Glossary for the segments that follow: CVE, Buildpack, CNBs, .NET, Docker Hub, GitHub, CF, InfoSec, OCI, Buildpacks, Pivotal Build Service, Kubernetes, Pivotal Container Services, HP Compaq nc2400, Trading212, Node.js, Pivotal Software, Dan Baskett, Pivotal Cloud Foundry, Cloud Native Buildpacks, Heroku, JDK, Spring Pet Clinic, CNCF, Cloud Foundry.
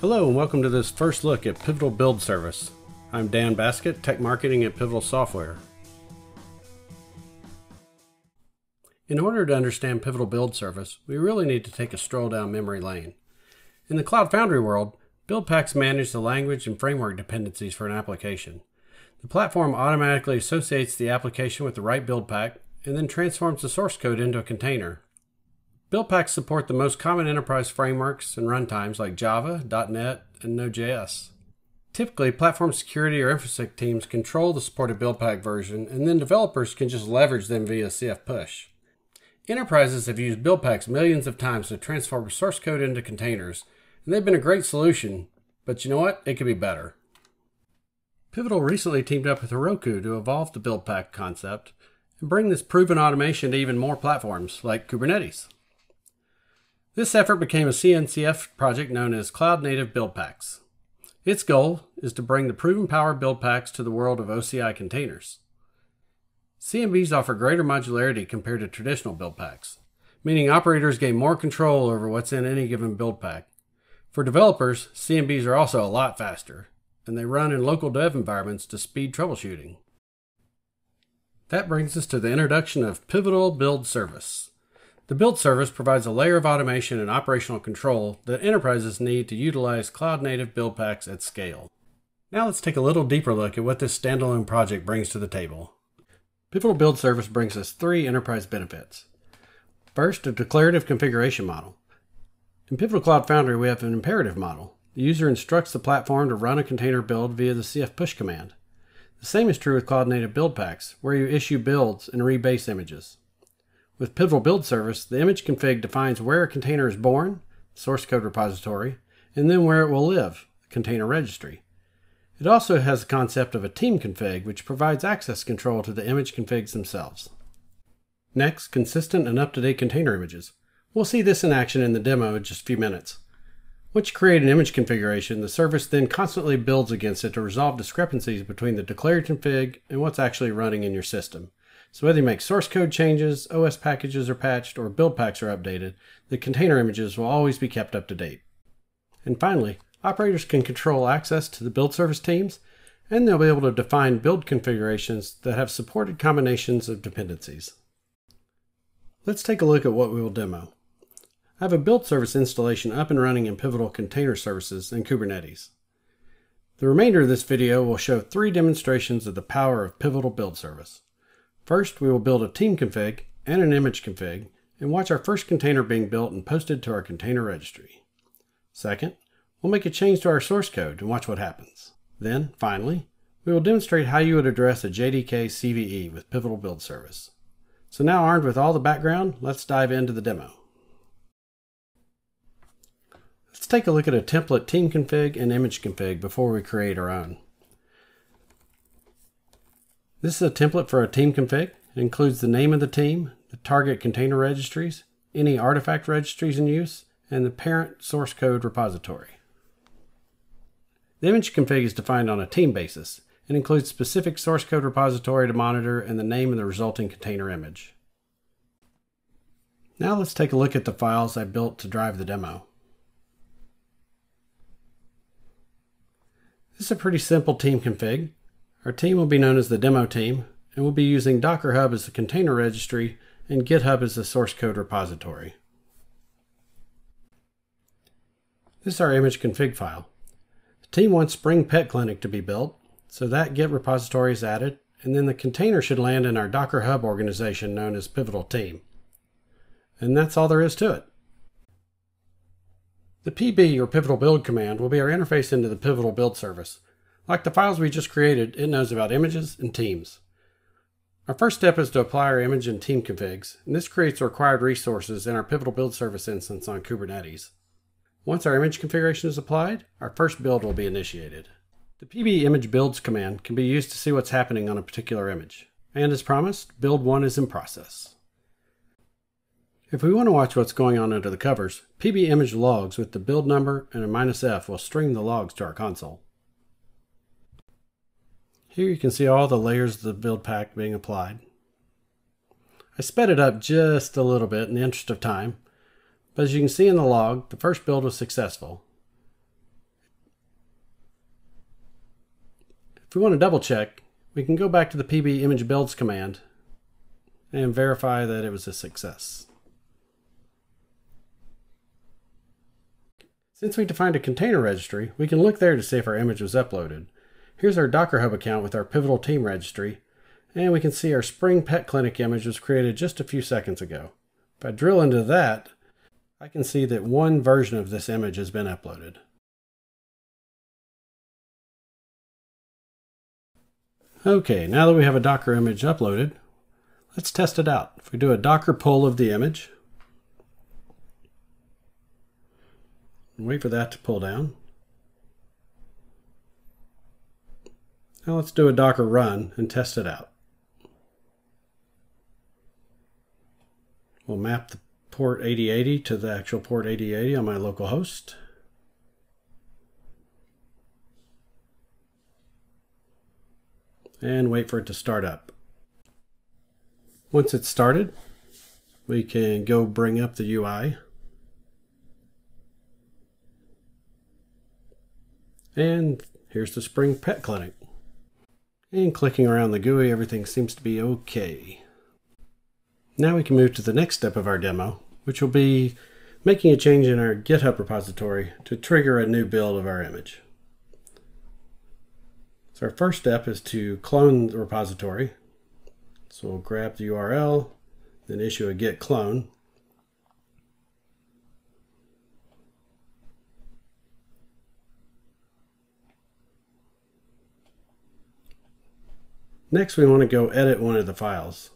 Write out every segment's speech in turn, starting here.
Hello and welcome to this first look at Pivotal Build Service. I'm Dan Baskett, Tech Marketing at Pivotal Software. In order to understand Pivotal Build Service, we really need to take a stroll down memory lane. In the Cloud Foundry world, Buildpacks manage the language and framework dependencies for an application. The platform automatically associates the application with the right Buildpack and then transforms the source code into a container. Buildpacks support the most common enterprise frameworks and runtimes like Java, .NET, and Node.js. Typically, platform security or InfoSec teams control the supported Buildpack version, and then developers can just leverage them via CF push. Enterprises have used Buildpacks millions of times to transform source code into containers, and they've been a great solution, but you know what? It could be better. Pivotal recently teamed up with Heroku to evolve the Buildpack concept and bring this proven automation to even more platforms like Kubernetes. This effort became a CNCF project known as Cloud Native Buildpacks. Its goal is to bring the proven power of Buildpacks to the world of OCI containers. CNBs offer greater modularity compared to traditional Buildpacks, meaning operators gain more control over what's in any given Buildpack. For developers, CNBs are also a lot faster, and they run in local dev environments to speed troubleshooting. That brings us to the introduction of Pivotal Build Service. The build service provides a layer of automation and operational control that enterprises need to utilize cloud-native Buildpacks at scale. Now let's take a little deeper look at what this standalone project brings to the table. Pivotal Build Service brings us three enterprise benefits. First, a declarative configuration model. In Pivotal Cloud Foundry, we have an imperative model. The user instructs the platform to run a container build via the CF push command. The same is true with cloud-native Buildpacks, where you issue builds and rebase images. With Pivotal Build Service, the image config defines where a container is born, source code repository, and then where it will live, container registry. It also has the concept of a team config, which provides access control to the image configs themselves. Next, consistent and up-to-date container images. We'll see this in action in the demo in just a few minutes. Once you create an image configuration, the service then constantly builds against it to resolve discrepancies between the declared config and what's actually running in your system. So whether you make source code changes, OS packages are patched, or build packs are updated, the container images will always be kept up to date. And finally, operators can control access to the build service teams, and they'll be able to define build configurations that have supported combinations of dependencies. Let's take a look at what we will demo. I have a build service installation up and running in Pivotal Container Services and Kubernetes. The remainder of this video will show three demonstrations of the power of Pivotal Build Service. First, we will build a team config and an image config and watch our first container being built and posted to our container registry. Second, we'll make a change to our source code and watch what happens. Then, finally, we will demonstrate how you would address a JDK CVE with Pivotal Build Service. So now armed with all the background, let's dive into the demo. Let's take a look at a template team config and image config before we create our own. This is a template for a team config. It includes the name of the team, the target container registries, any artifact registries in use, and the parent source code repository. The image config is defined on a team basis. It includes specific source code repository to monitor and the name of the resulting container image. Now let's take a look at the files I built to drive the demo. This is a pretty simple team config. Our team will be known as the demo team, and we'll be using Docker Hub as the container registry and GitHub as the source code repository. This is our image config file. The team wants Spring Pet Clinic to be built, so that Git repository is added, and then the container should land in our Docker Hub organization known as Pivotal Team. And that's all there is to it. The PB, or Pivotal Build command, will be our interface into the Pivotal Build Service. Like the files we just created, it knows about images and teams. Our first step is to apply our image and team configs, and this creates the required resources in our Pivotal Build Service instance on Kubernetes. Once our image configuration is applied, our first build will be initiated. The PB image builds command can be used to see what's happening on a particular image. And as promised, build 1 is in process. If we want to watch what's going on under the covers, PB image logs with the build number and a -f will stream the logs to our console. Here you can see all the layers of the build pack being applied. I sped it up just a little bit in the interest of time, but as you can see in the log, the first build was successful. If we want to double check, we can go back to the pb image builds command and verify that it was a success. Since we defined a container registry, we can look there to see if our image was uploaded. Here's our Docker Hub account with our Pivotal Team registry, and we can see our Spring Pet Clinic image was created just a few seconds ago. If I drill into that, I can see that one version of this image has been uploaded. Okay, now that we have a Docker image uploaded, let's test it out. If we do a Docker pull of the image, and wait for that to pull down. Now let's do a Docker run and test it out. We'll map the port 8080 to the actual port 8080 on my local host. And wait for it to start up. Once it's started, we can go bring up the UI. And here's the Spring Pet Clinic. And clicking around the GUI, everything seems to be okay. Now we can move to the next step of our demo, which will be making a change in our GitHub repository to trigger a new build of our image. So our first step is to clone the repository. So we'll grab the URL, then issue a git clone. Next, we want to go edit one of the files.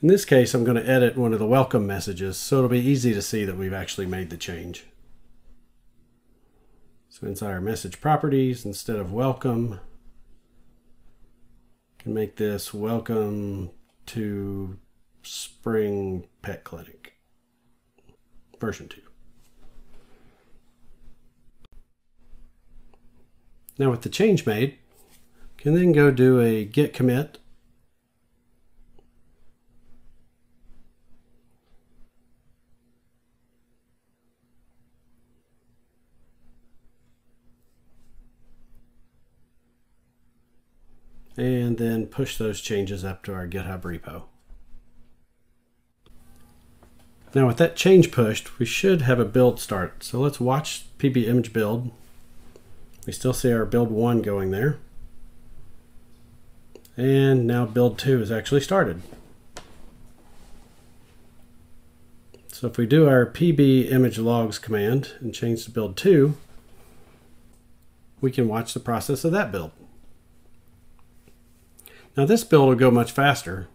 In this case, I'm going to edit one of the welcome messages, so it'll be easy to see that we've actually made the change. So inside our message properties, instead of welcome, I can make this welcome to Spring Pet Clinic, version 2. Now with the change made, you can then go do a git commit. And then push those changes up to our GitHub repo. Now with that change pushed, we should have a build start. So let's watch PB image build. We still see our build 1 going there. And now build 2 is actually started. So if we do our pb image logs command and change to build 2, we can watch the process of that build. Now this build will go much faster,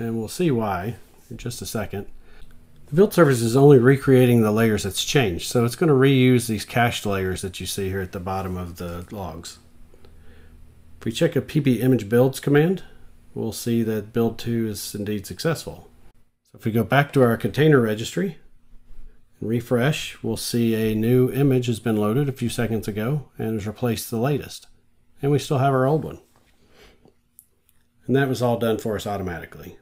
and we'll see why in just a second. The build service is only recreating the layers that's changed, so it's going to reuse these cached layers that you see here at the bottom of the logs. If we check a pb image builds command, we'll see that build 2 is indeed successful. So if we go back to our container registry and refresh, we'll see a new image has been loaded a few seconds ago and has replaced the latest. And we still have our old one. And that was all done for us automatically.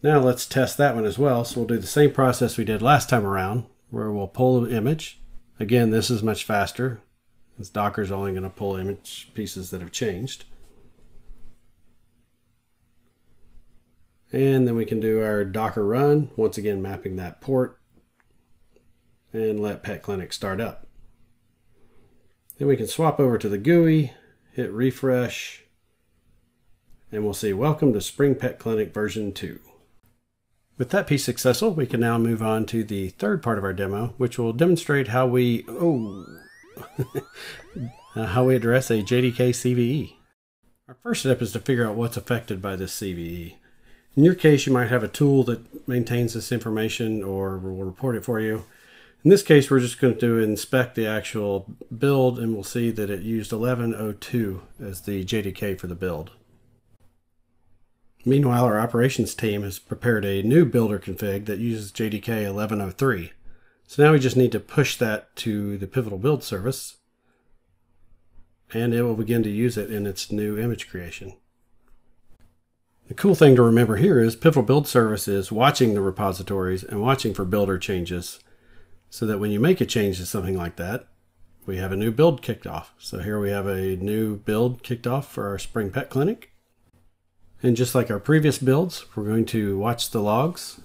Now let's test that one as well. So we'll do the same process we did last time around, where we'll pull the image. Again, this is much faster, since Docker's only going to pull image pieces that have changed. And then we can do our Docker run, once again mapping that port, and let Pet Clinic start up. Then we can swap over to the GUI, hit refresh, and we'll see welcome to Spring Pet Clinic version 2. With that piece successful, we can now move on to the third part of our demo, which will demonstrate how we how we address a JDK CVE. Our first step is to figure out what's affected by this CVE. In your case, you might have a tool that maintains this information or will report it for you. In this case, we're just going to inspect the actual build, and we'll see that it used 1102 as the JDK for the build. Meanwhile, our operations team has prepared a new builder config that uses JDK 1103. So now we just need to push that to the Pivotal Build Service, and it will begin to use it in its new image creation. The cool thing to remember here is Pivotal Build Service is watching the repositories and watching for builder changes. so that when you make a change to something like that, we have a new build kicked off. So here we have a new build kicked off for our Spring Pet Clinic. And just like our previous builds, we're going to watch the logs.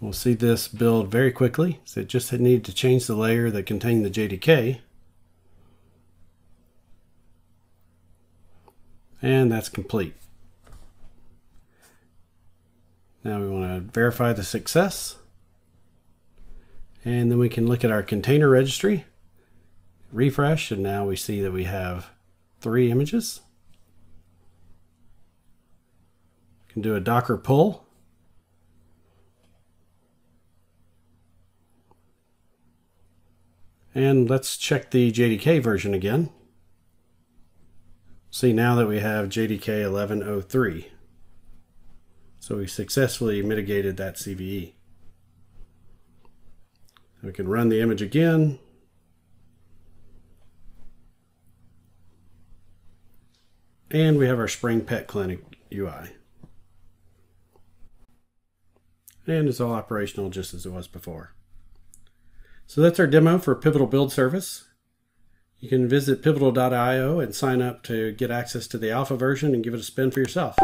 We'll see this build very quickly. So it just needed to change the layer that contained the JDK. And that's complete. Now we want to verify the success. And then we can look at our container registry, refresh, and now we see that we have 3 images. We can do a Docker pull. And let's check the JDK version again. See now that we have JDK 11.03. So we successfully mitigated that CVE. We can run the image again. And we have our Spring Pet Clinic UI. And it's all operational just as it was before. So that's our demo for Pivotal Build Service. You can visit pivotal.io and sign up to get access to the alpha version and give it a spin for yourself.